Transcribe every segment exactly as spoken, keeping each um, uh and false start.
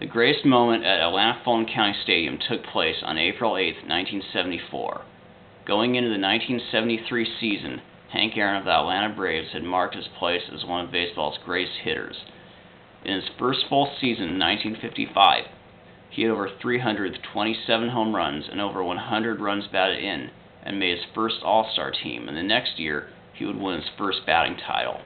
The greatest moment at Atlanta Fulton County Stadium took place on April eighth, nineteen seventy-four. Going into the nineteen seventy-three season, Hank Aaron of the Atlanta Braves had marked his place as one of baseball's greatest hitters. In his first full season in nineteen fifty-five, he had over three hundred twenty-seven home runs and over one hundred runs batted in, and made his first All-Star team, and the next year he would win his first batting title.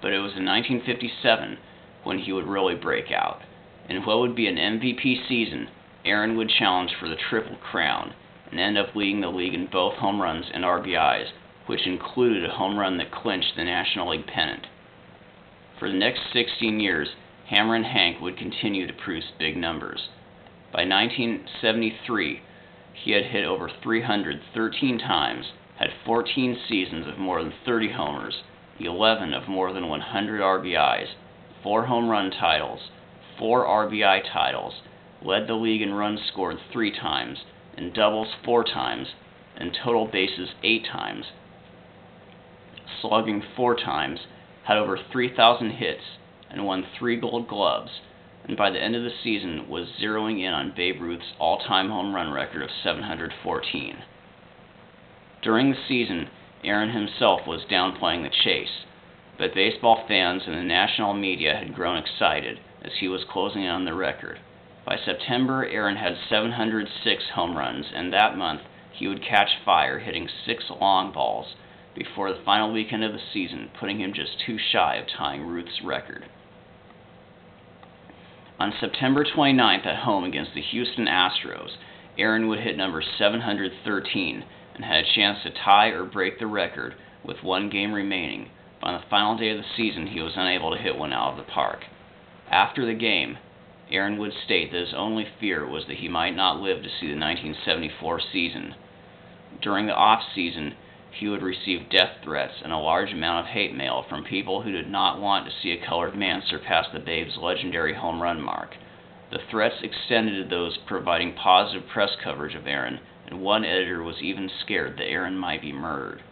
But it was in nineteen fifty-seven when he would really break out. In what would be an M V P season, Aaron would challenge for the Triple Crown and end up leading the league in both home runs and R B Is, which included a home run that clinched the National League pennant. For the next sixteen years, Hammer and Hank would continue to produce big numbers. By nineteen seventy-three, he had hit over three hundred thirteen times, had fourteen seasons of more than thirty homers, eleven of more than one hundred R B Is, four home run titles, four R B I titles, led the league in runs scored three times, in doubles four times, in total bases eight times, slugging four times, had over three thousand hits, and won three Gold Gloves, and by the end of the season was zeroing in on Babe Ruth's all-time home run record of seven hundred fourteen. During the season, Aaron himself was downplaying the chase, but baseball fans and the national media had grown excited as he was closing in on the record. By September, Aaron had seven hundred six home runs, and that month he would catch fire, hitting six long balls before the final weekend of the season, putting him just two shy of tying Ruth's record. On September twenty-ninth at home against the Houston Astros, Aaron would hit number seven hundred thirteen, and had a chance to tie or break the record with one game remaining, but on the final day of the season he was unable to hit one out of the park. After the game, Aaron would state that his only fear was that he might not live to see the nineteen seventy-four season. During the off-season, he would receive death threats and a large amount of hate mail from people who did not want to see a colored man surpass the Babe's legendary home run mark. The threats extended to those providing positive press coverage of Aaron, and one editor was even scared that Aaron might be murdered.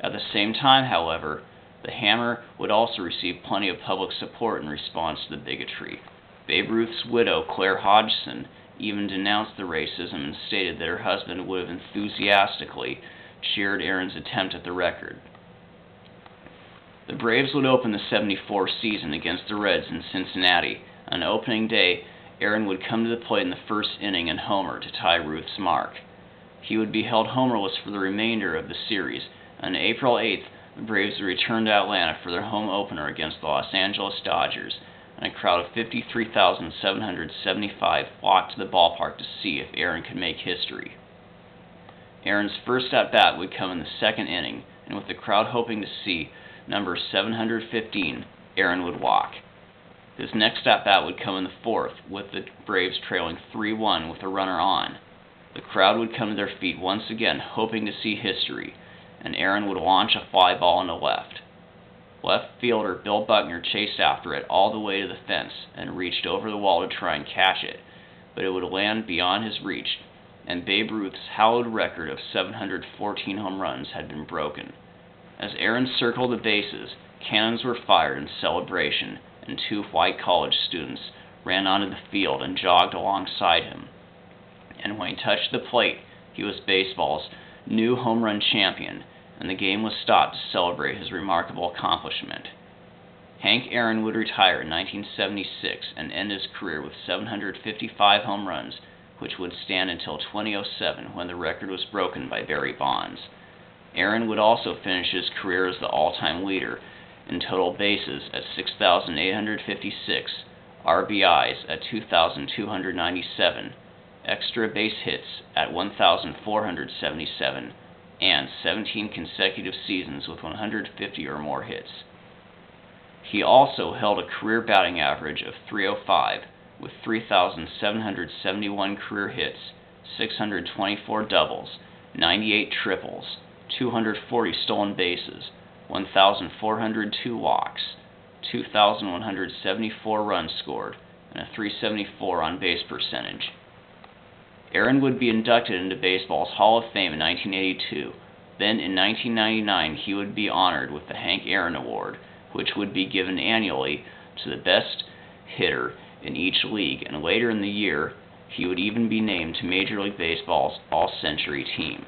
At the same time, however, the Hammer would also receive plenty of public support in response to the bigotry. Babe Ruth's widow, Claire Hodgson, even denounced the racism and stated that her husband would have enthusiastically cheered Aaron's attempt at the record. The Braves would open the seventy-four season against the Reds in Cincinnati. On opening day, Aaron would come to the plate in the first inning and homer to tie Ruth's mark. He would be held homerless for the remainder of the series. On April eighth, the Braves would return to Atlanta for their home opener against the Los Angeles Dodgers, and a crowd of fifty-three thousand seven hundred seventy-five flocked to the ballpark to see if Aaron could make history. Aaron's first at-bat would come in the second inning, and with the crowd hoping to see number seven hundred fifteen, Aaron would walk. His next at-bat would come in the fourth, with the Braves trailing three one with a runner on. The crowd would come to their feet once again, hoping to see history, and Aaron would launch a fly ball into left. Left fielder Bill Buckner chased after it all the way to the fence and reached over the wall to try and catch it, but it would land beyond his reach, and Babe Ruth's hallowed record of seven hundred fourteen home runs had been broken. As Aaron circled the bases, cannons were fired in celebration, and two white college students ran onto the field and jogged alongside him. And when he touched the plate, he was baseball's new home run champion, and the game was stopped to celebrate his remarkable accomplishment. Hank Aaron would retire in nineteen seventy-six and end his career with seven hundred fifty-five home runs, which would stand until two thousand seven when the record was broken by Barry Bonds. Aaron would also finish his career as the all-time leader in total bases at six thousand eight hundred fifty-six, R B Is at two thousand two hundred ninety-seven, extra base hits at one thousand four hundred seventy-seven, and seventeen consecutive seasons with one hundred fifty or more hits. He also held a career batting average of three oh five, with three thousand seven hundred seventy-one career hits, six hundred twenty-four doubles, ninety-eight triples, two hundred forty stolen bases, one thousand four hundred two walks, two thousand one hundred seventy-four runs scored, and a three seventy-four on-base percentage. Aaron would be inducted into baseball's Hall of Fame in nineteen eighty-two. Then in nineteen ninety-nine, he would be honored with the Hank Aaron Award, which would be given annually to the best hitter in each league, and later in the year, he would even be named to Major League Baseball's All-Century Team.